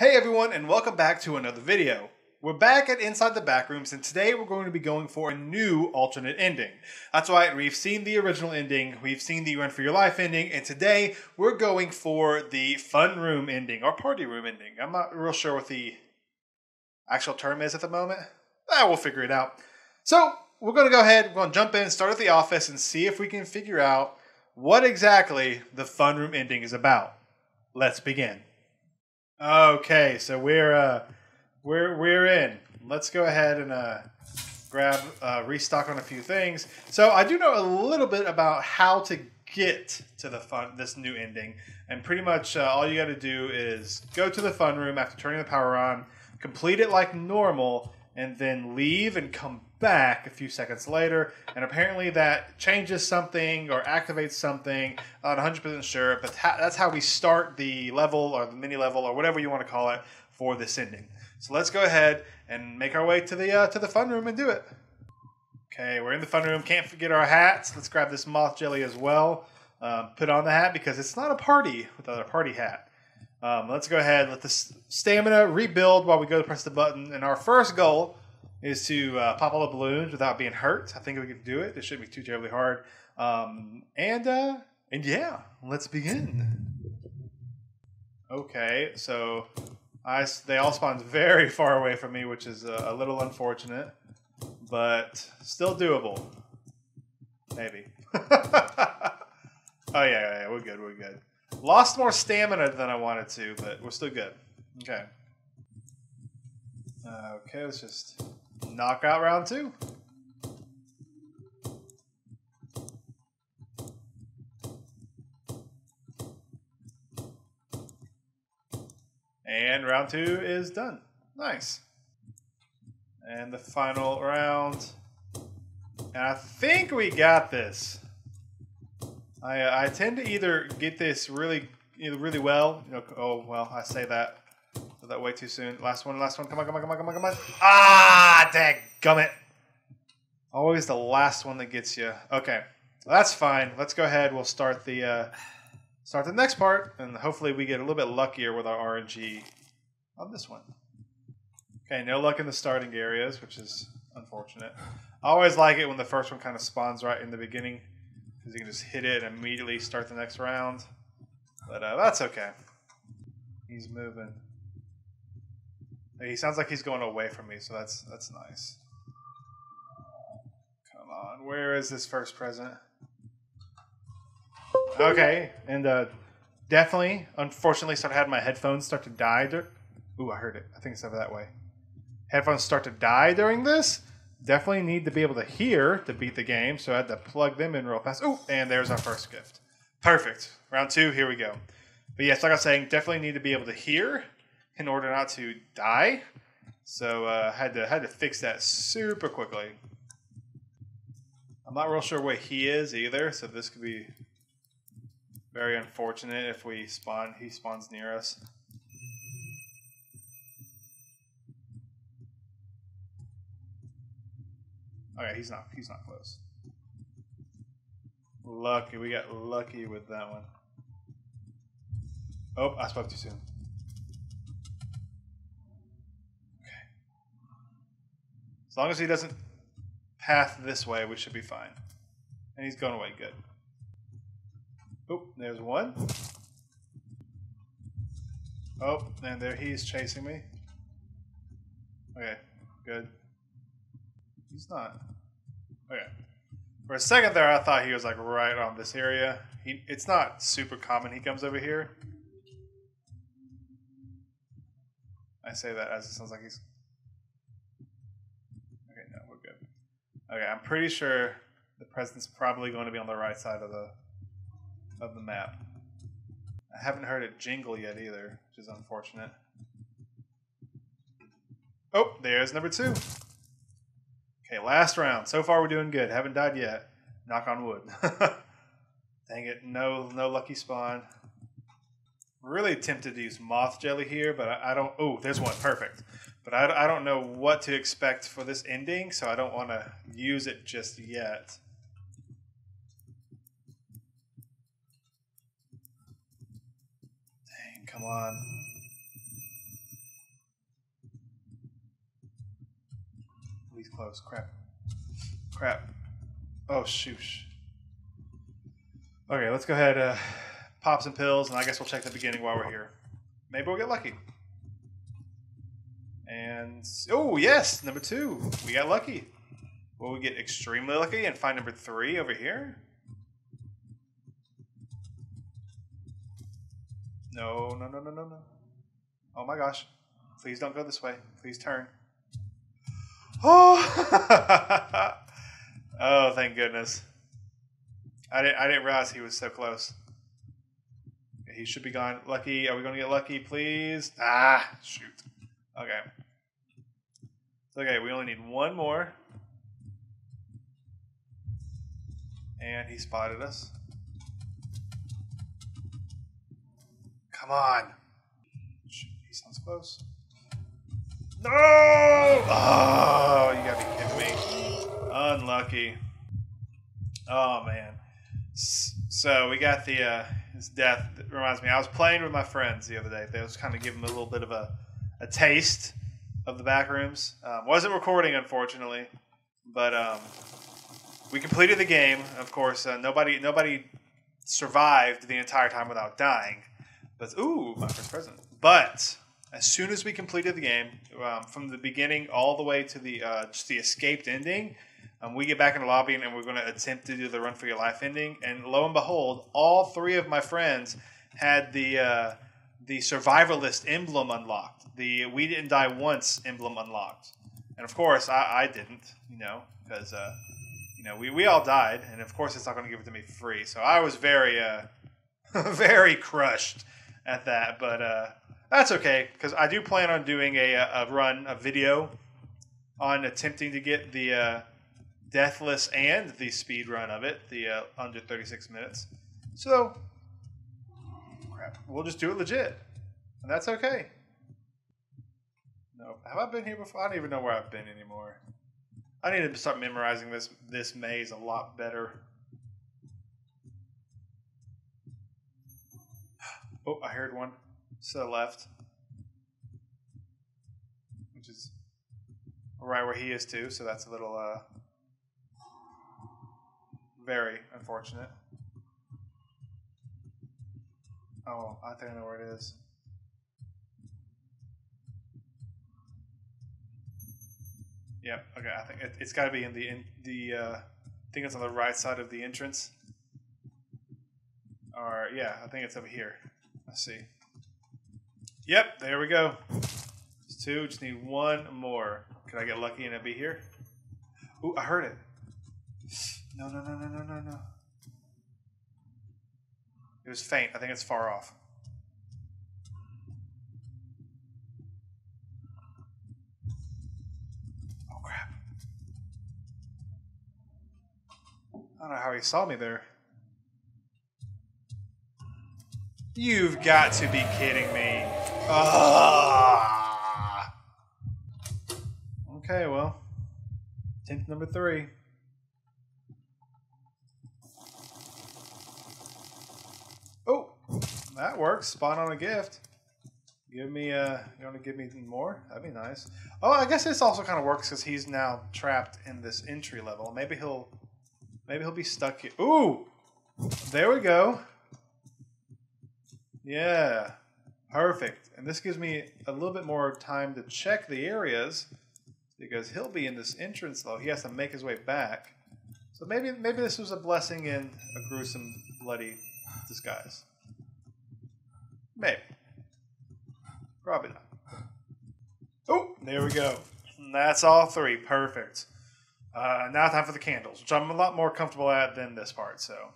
Hey everyone, and welcome back to another video. We're back at Inside the Backrooms, and today we're going to be going for a new alternate ending. That's right, we've seen the original ending, we've seen the Run For Your Life ending, and today we're going for the fun room ending, or party room ending. I'm not real sure what the actual term is at the moment. We'll figure it out. So we're going to go ahead, we're going to jump in, start at the office, and see if we can figure out what exactly the fun room ending is about. Let's begin. Okay, so we're in. Let's go ahead and grab restock on a few things. So I do know a little bit about how to get to the this new ending, and pretty much all you got to do is go to the fun room after turning the power on, complete it like normal, and then leave and come back a few seconds later. And apparently that changes something or activates something. I'm not 100% sure, but that's how we start the level or the mini level or whatever you want to call it for this ending. So let's go ahead and make our way to the fun room and do it. Okay, we're in the fun room. Can't forget our hats. Let's grab this moth jelly as well. Put on the hat because it's not a party without a party hat. Let's go ahead, let the stamina rebuild while we go to press the button. And our first goal is to pop all the balloons without being hurt. I think we can do it. It shouldn't be too terribly hard. And yeah, let's begin. Okay, so they all spawned very far away from me, which is a little unfortunate, but still doable. Maybe. Oh yeah, we're good, we're good. Lost more stamina than I wanted to, but we're still good. Okay. Okay, let's just knock out round two. And round two is done. Nice. And the final round. And I think we got this. I tend to either get this really well. You know, oh well, I say that. So that way too soon. Last one. Come on, come on, come on, come on, come on. Ah, dadgummit! Always the last one that gets you. Okay, well, that's fine. Let's go ahead. We'll start the next part, and hopefully we get a little bit luckier with our RNG on this one. Okay, no luck in the starting areas, which is unfortunate. I always like it when the first one kind of spawns right in the beginning. You can just hit it and immediately start the next round. But that's okay. He's moving. He sounds like he's going away from me, so that's nice. Come on. Where is this first present? Okay. And definitely, unfortunately, started having my headphones start to die. Ooh, I heard it. I think it's over that way. Headphones start to die during this. Definitely need to be able to hear to beat the game, so I had to plug them in real fast. Oh, and there's our first gift. Perfect. Round two, here we go. But yes, like I was saying, definitely need to be able to hear in order not to die. So had to fix that super quickly. I'm not real sure where he is either, so this could be very unfortunate if we spawn. He spawns near us. Okay, he's not close. Lucky, we got lucky with that one. Oh, I spoke too soon. Okay. As long as he doesn't path this way, we should be fine. And he's going away, good. Oh, there's one. Oh, and there he is chasing me. Okay, good. He's not. Okay. For a second there, I thought he was like right on this area. It's not super common he comes over here. I say that as it sounds like he's... Okay, no, we're good. Okay, I'm pretty sure the president's probably going to be on the right side of the map. I haven't heard it jingle yet either, which is unfortunate. Oh, there's number two. Okay, last round. So far, we're doing good. Haven't died yet. Knock on wood. Dang it. No lucky spawn. Really tempted to use moth jelly here, but I don't... Oh, there's one. Perfect. But I don't know what to expect for this ending, so I don't want to use it just yet. Dang, come on. Please close. Crap. Oh, shoosh. Okay, let's go ahead, pop some pills, and I guess we'll check the beginning while we're here. Maybe we'll get lucky. And, oh, yes, number 2. We got lucky. Will we get extremely lucky and find number 3 over here? No. Oh, my gosh. Please don't go this way. Please turn. Oh, oh, thank goodness. I didn't realize he was so close. He should be gone. Lucky. Are we going to get lucky, please? Ah, shoot. Okay. It's okay. We only need one more. And he spotted us. Come on. Shoot, he sounds close. No! Oh, you gotta be kidding me. Unlucky. Oh, man. So we got the his death. It reminds me, I was playing with my friends the other day. They was kind of giving me a little bit of a taste of the Backrooms. Wasn't recording, unfortunately, but we completed the game. Of course, nobody survived the entire time without dying. But ooh, my first present. But as soon as we completed the game, from the beginning all the way to the just the escaped ending. We get back in the lobby and we're going to attempt to do the run for your life ending. And lo and behold, all 3 of my friends had the survivalist emblem unlocked. The we didn't die once emblem unlocked. And of course, I didn't, you know, because you know we all died. And of course, it's not going to give it to me for free. So I was very very crushed at that. But that's okay because I do plan on doing a video on attempting to get the Deathless and the speed run of it, the under 36 minutes. So, crap, we'll just do it legit, and that's okay. No, have I been here before? I don't even know where I've been anymore. I need to start memorizing this maze a lot better. Oh, I heard one to the left, which is right where he is too. So that's a little very unfortunate. Oh, I think I know where it is. Yep. Okay, I think it's got to be in the. I think it's on the right side of the entrance. Or yeah, I think it's over here. Let's see. Yep, there we go. It's 2. Just need one more. Could I get lucky and it'd be here? Ooh, I heard it. No. It was faint. I think it's far off. Oh, crap. I don't know how he saw me there. You've got to be kidding me. Ah. Okay, well. Attempt number 3. That works. Spawn on a gift. Give me you want to give me more? That'd be nice. Oh, I guess this also kind of works because he's now trapped in this entry level. Maybe he'll be stuck here. Ooh, there we go. Yeah, perfect. And this gives me a little bit more time to check the areas because he'll be in this entrance though. He has to make his way back. So maybe this was a blessing in a gruesome, bloody disguise. Maybe. Probably not. Oh, there we go. That's all 3. Perfect. Now time for the candles, which I'm a lot more comfortable at than this part, so.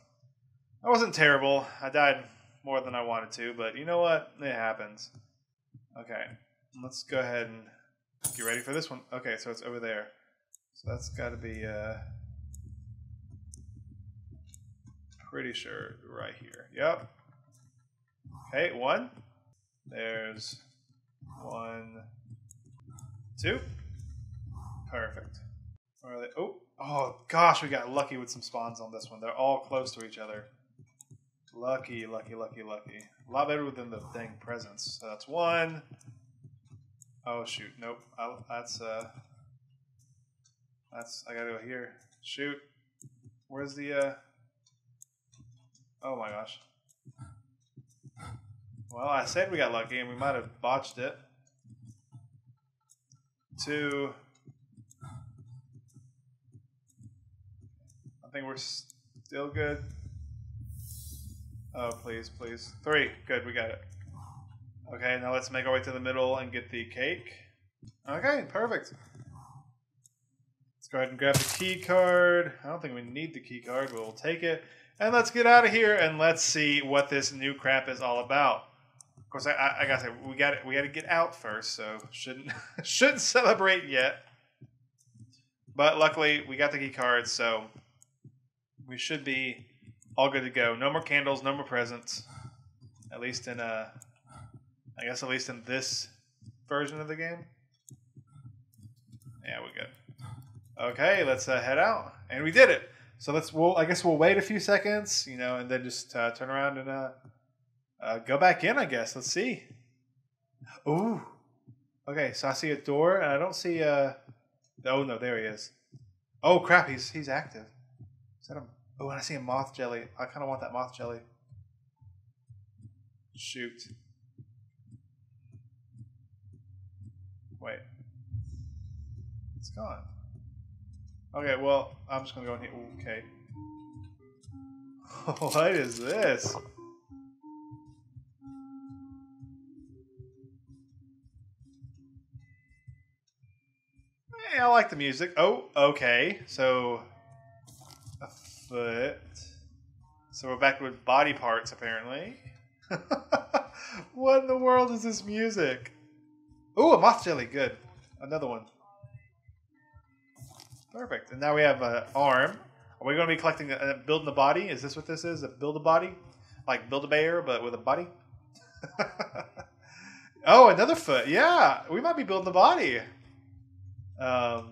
That wasn't terrible. I died more than I wanted to, but you know what? It happens. Okay. Let's go ahead and get ready for this one. Okay, so it's over there. So that's got to be, pretty sure right here. Yep. Okay, 1. There's 1, 2. Perfect. Where are they? Oh gosh, we got lucky with some spawns on this one. They're all close to each other. Lucky. A lot better than the dang presents. So that's 1. Oh shoot, nope. That's I gotta go here. Shoot. Where's the, oh my gosh. Well, I said we got lucky and we might have botched it. Two. I think we're still good. Oh, please, please. Three. Good, we got it. Okay, now let's make our way to the middle and get the cake. Okay, perfect. Let's go ahead and grab the key card. I don't think we need the key card, but we'll take it. And let's get out of here and let's see what this new crap is all about. Of course, I gotta say, we gotta get out first, so shouldn't celebrate yet. But luckily, we got the key card, so we should be all good to go. No more candles, no more presents. At least in I guess at least in this version of the game. Yeah, we're good. Okay, let's head out, and we did it. So let's. Well, I guess we'll wait a few seconds, you know, and then just turn around and go back in. I guess. Let's see. Ooh. Okay, so I see a door, and I don't see. Oh no, there he is. Oh crap, he's active. Is that him? Oh, and I see a moth jelly. I kind of want that moth jelly. Shoot. Wait. It's gone. Okay, well, I'm just going to go in here. Ooh, okay. What is this? Hey, I like the music. Oh, okay. So, a foot. So we're back with body parts, apparently. What in the world is this music? Ooh, a moth jelly. Good. Another one. Perfect. And now we have an arm. Are we going to be collecting, building the body? Is this what this is? A build a body? Like build a bear, but with a body? Oh, another foot. Yeah. We might be building the body. Well,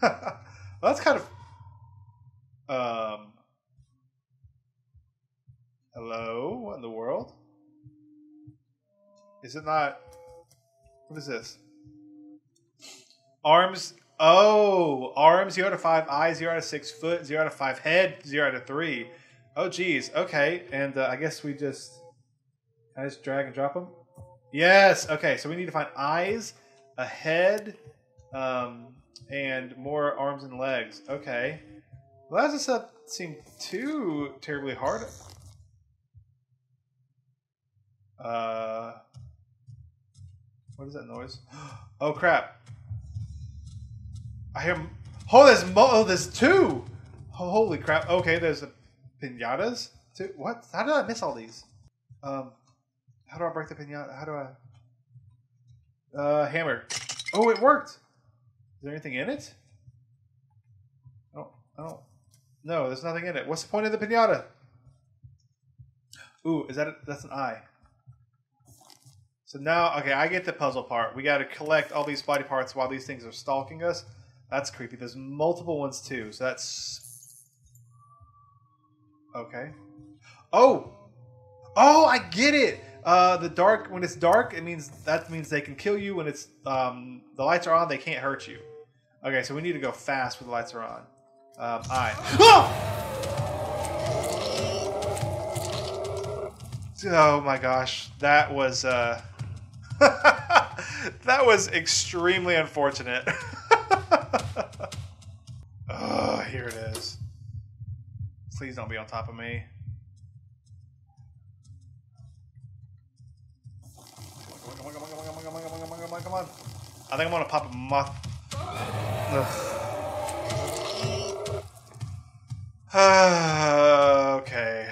that's kind of. Hello? What in the world? Is it not. What is this? Arms. Oh, arms 0 to 5, eyes 0 out of 6, foot 0 out of 5, head 0 out of 3. Oh, geez. Okay, and I guess we just. Can I just drag and drop them? Yes. Okay, so we need to find eyes, a head, and more arms and legs. Okay. Well, that doesn't seem too terribly hard. What is that noise? Oh crap! I hear. Oh, there's two. Oh, holy crap! Okay, there's piñatas. Two. What? How did I miss all these? How do I break the piñata? How do I? Hammer. Oh, it worked. Is there anything in it? I don't. No, there's nothing in it. What's the point of the piñata? Ooh, is that? That's an eye. So now, okay, I get the puzzle part. We got to collect all these body parts while these things are stalking us. That's creepy. There's multiple ones too, so that's... Okay. Oh! Oh, I get it! The dark, when it's dark, it means, that means they can kill you. When it's, the lights are on, they can't hurt you. Okay, so we need to go fast when the lights are on. I... Oh! Oh my gosh. That was, that was extremely unfortunate. Oh, here it is. Please don't be on top of me. Come on. I think I'm gonna pop a moth. Okay.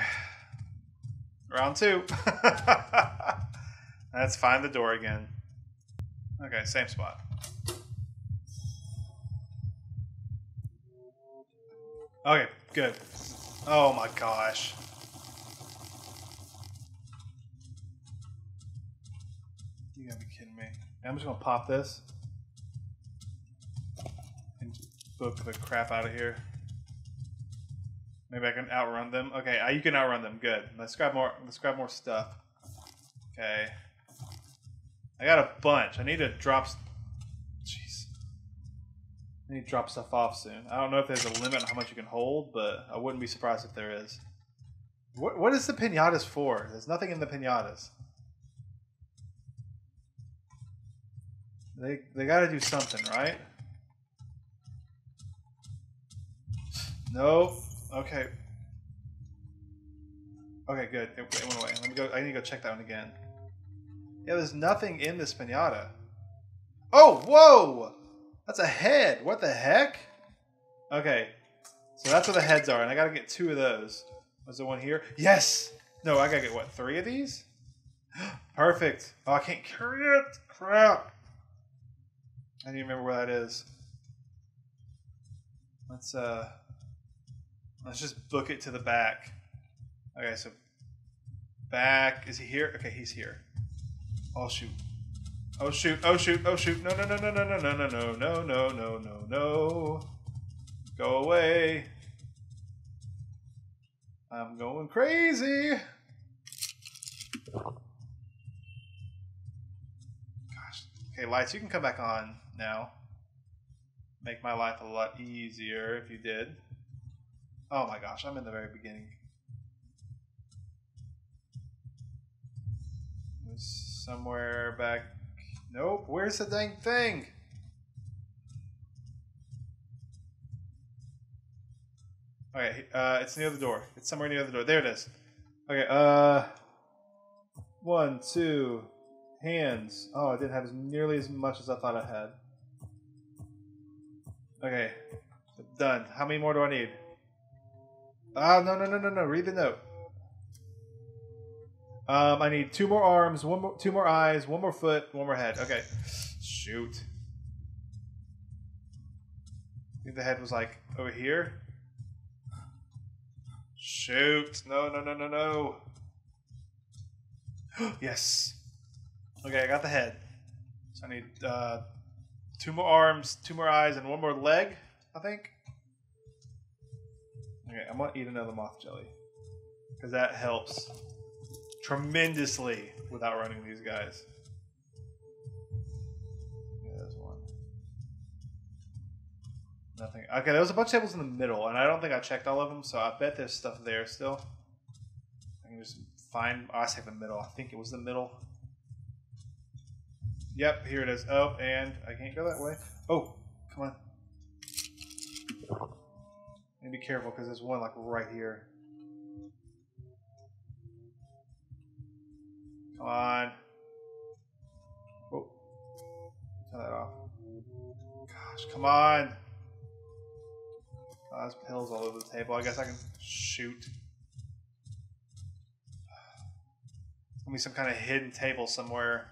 Round two. Let's find the door again. Okay, same spot. Okay, good. Oh my gosh. You gotta be kidding me. I'm just gonna pop this and book the crap out of here. Maybe I can outrun them. Okay, you can outrun them. Good. Let's grab more stuff. Okay. I got a bunch. I need to drop. Jeez. I need to drop stuff off soon. I don't know if there's a limit on how much you can hold, but I wouldn't be surprised if there is. What is the pinatas for? There's nothing in the pinatas. They gotta do something, right? No. Okay. Okay, good. It went away. Let me go. I need to go check that one again. Yeah, there's nothing in this pinata. Oh, whoa! That's a head. What the heck? Okay. So that's where the heads are, and I gotta get two of those. Was there one here? Yes! No, I gotta get, what, three of these? Perfect. Oh, I can't carry it. Crap. I need to remember where that is. Let's just book it to the back. Okay, so back. Is he here? Okay, he's here. Oh, shoot. Oh, shoot. Oh, shoot. Oh, shoot. No, no, no, no, no, no, no, no, no, no, no, no, no, no. Go away. I'm going crazy. Gosh. Okay, lights, you can come back on now. Make my life a lot easier if you did. Oh my gosh, I'm in the very beginning. It was somewhere back. Nope, where's the dang thing? Okay, it's near the door. It's somewhere near the door. There it is. Okay, one, two, hands. Oh, I didn't have nearly as much as I thought I had. Okay, done. How many more do I need? Ah, no, no, no, no, no. Read the note. I need two more arms, two more eyes, one more foot, one more head. Okay. Shoot. I think the head was like over here. Shoot. No, no, no, no, no. Yes. Okay, I got the head. So I need two more arms, two more eyes, and one more leg, I think. Okay, I'm gonna eat another moth jelly because that helps tremendously with outrunning these guys. Yeah, there's one. Nothing. Okay, there was a bunch of tables in the middle, and I don't think I checked all of them, so I bet there's stuff there still. I can just find. Oh, I said the middle. I think it was the middle. Yep, here it is. Oh, and I can't go that way. Oh, come on. And be careful because there's one like right here. Come on. Oh. Turn that off. Gosh, come on. Oh, there's pills all over the table. I guess I can shoot. It's gonna be some kind of hidden table somewhere.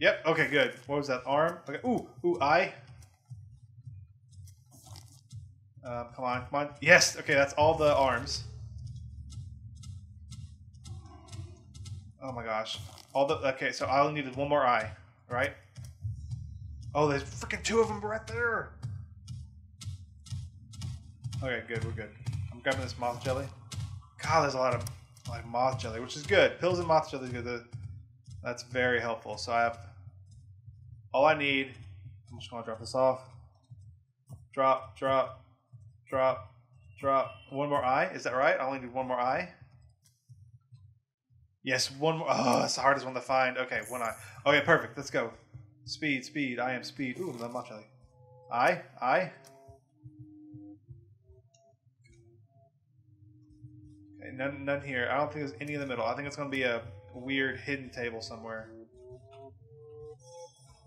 Yep, okay, good. What was that? Arm? Okay. Ooh, ooh, eye. Come on, come on. Yes! Okay, that's all the arms. Oh my gosh. All the. Okay, so I only needed one more eye, right? Oh, there's freaking two of them right there! Okay, good, we're good. I'm grabbing this moth jelly. God, there's a lot of like moth jelly, which is good. Pills and moth jelly is good. That's very helpful. So I have all I need. I'm just gonna drop this off. Drop, drop. Drop, drop. One more eye. Is that right? I only need one more eye. Yes, one more. Oh, that's the hardest one to find. Okay, one eye. Okay, perfect. Let's go. Speed, speed. I am speed. Ooh, that much jelly. Eye, eye. Okay, none, none here. I don't think there's any in the middle. I think it's going to be a weird hidden table somewhere.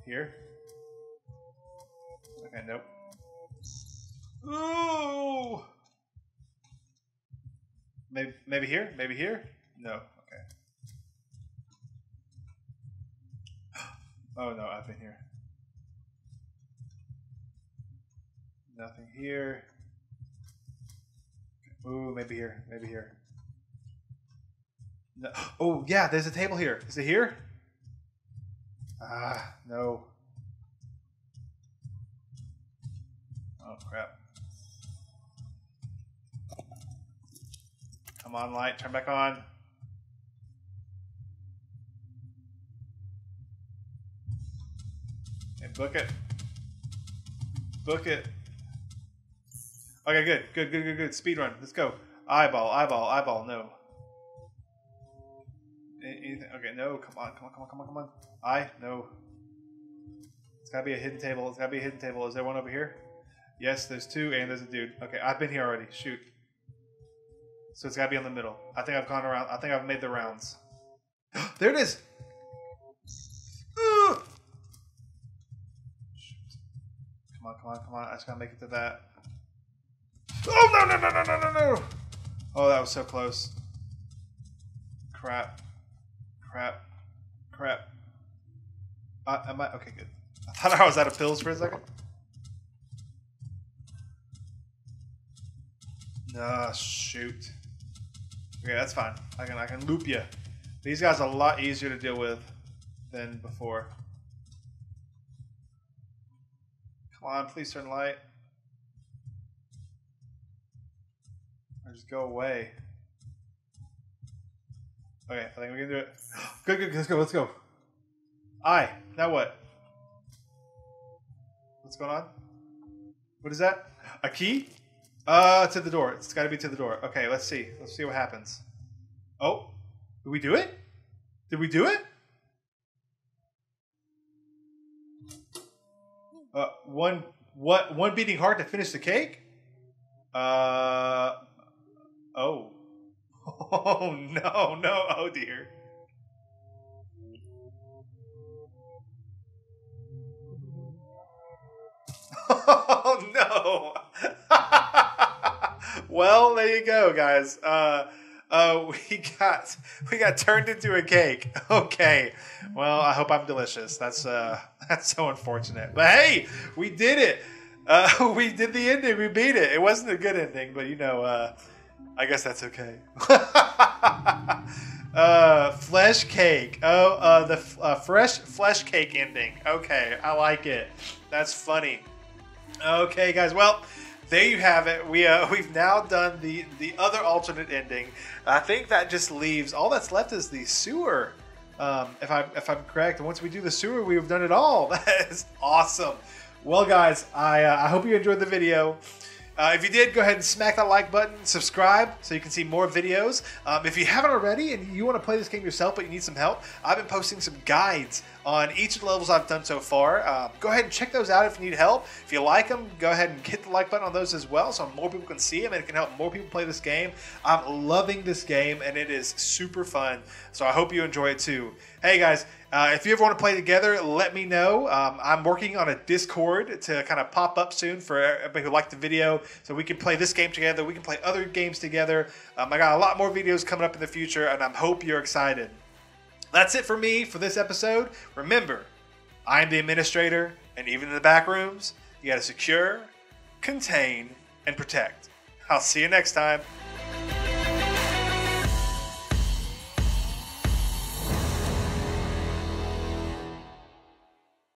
Here? Okay, nope. Ooh! Maybe, maybe here? Maybe here? No. Okay. Oh no, I've been here. Nothing here. Ooh, maybe here. Maybe here. No. Oh yeah, there's a table here. Is it here? Ah, no. Oh crap. Come on, light. Turn back on. And book it. Book it. Okay, good. Good, good, good, good. Speed run. Let's go. Eyeball, eyeball, eyeball. No. Anything? Okay, no. Come on, come on, come on, come on, come on. Eye? No. It's gotta be a hidden table. It's gotta be a hidden table. Is there one over here? Yes, there's two, and there's a dude. Okay, I've been here already. Shoot. So it's gotta be in the middle. I think I've gone around. I think I've made the rounds. There it is! Come on, come on, come on. I just gotta make it to that. Oh, no, no, no, no, no, no, no! Oh, that was so close. Crap. Crap. Crap. Am I? Okay, good. I thought I was out of pills for a second. Nah, shoot. Okay, that's fine. I can loop you. These guys are a lot easier to deal with than before. Come on, please turn light. Or just go away. Okay, I think we can do it. Good, good, let's go, let's go. Aye, now what? What's going on? What is that? A key? To the door. It's gotta be to the door. Okay, let's see. Let's see what happens. Oh, did we do it? Did we do it? One beating heart to finish the cake? Oh. Oh, no, no, oh dear. Oh, no. Well, there you go, guys. We got turned into a cake. Okay. Well, I hope I'm delicious. That's so unfortunate. But hey, we did it. We did the ending. We beat it. It wasn't a good ending, but you know, I guess that's okay. Flesh cake. Oh, the fresh flesh cake ending. Okay, I like it. That's funny. Okay, guys. Well, there you have it. We've now done the other alternate ending. I think that just leaves all that's left is the sewer. If I'm correct, and once we do the sewer, we've done it all. That is awesome. Well, guys, I hope you enjoyed the video. If you did, go ahead and smack that like button, subscribe so you can see more videos. If you haven't already and you want to play this game yourself but you need some help, I've been posting some guides on each of the levels I've done so far. Go ahead and check those out if you need help. If you like them, go ahead and hit the like button on those as well so more people can see them and it can help more people play this game. I'm loving this game and it is super fun, so I hope you enjoy it too. Hey guys, if you ever want to play together, let me know. I'm working on a Discord to kind of pop up soon for everybody who liked the video, so we can play this game together. We can play other games together. I got a lot more videos coming up in the future, and I hope you're excited. That's it for me for this episode. Remember, I'm the Administrator, and even in the back rooms, you got to secure, contain, and protect. I'll see you next time.